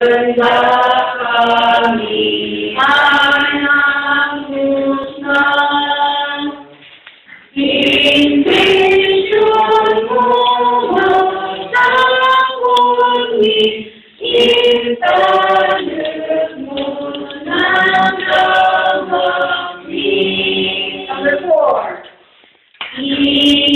Kami anak Tuhan, intisunmu bersambungi, kita bermunan kembali. Number 4. Ia diri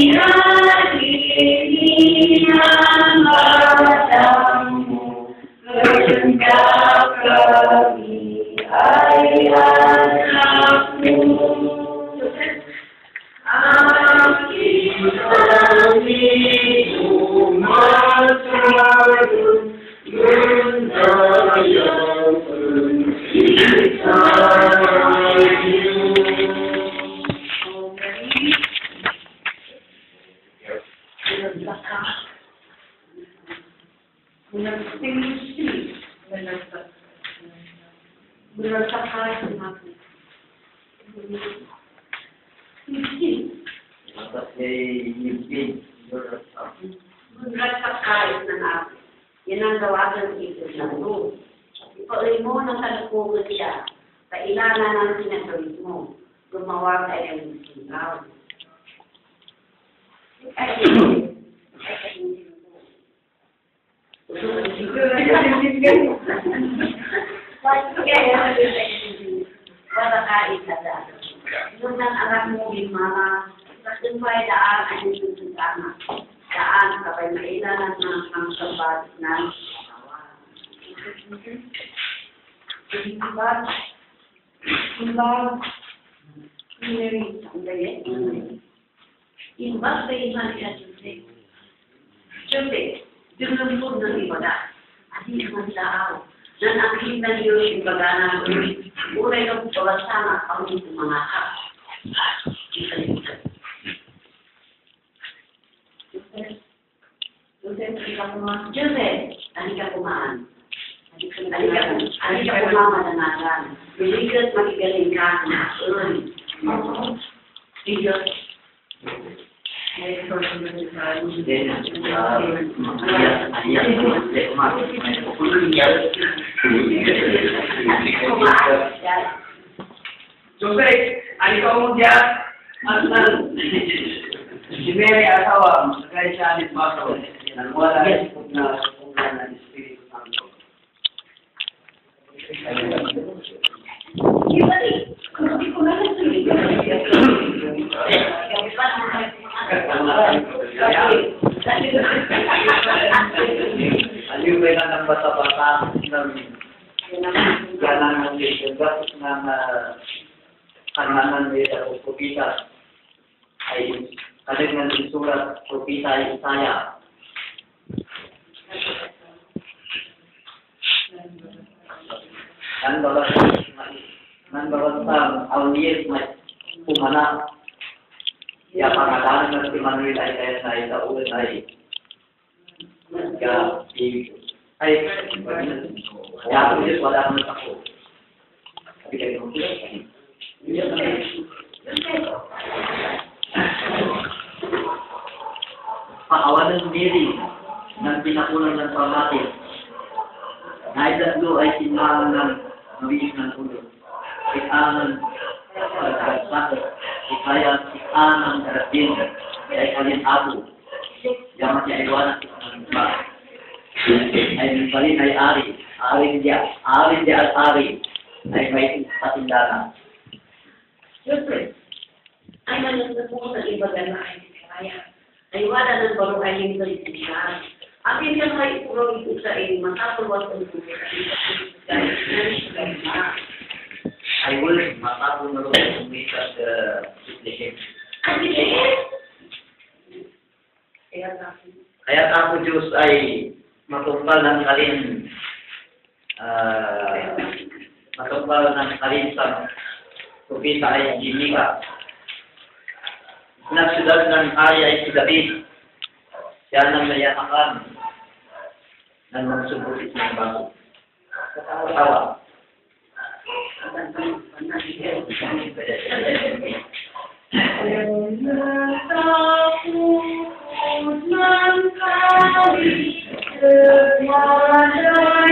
Terima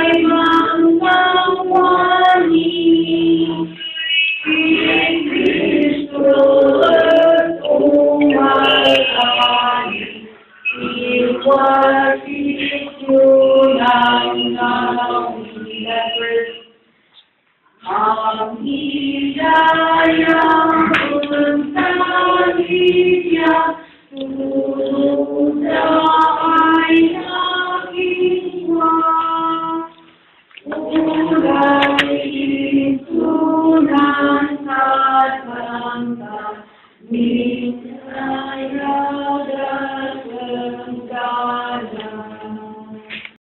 kasih. worthy.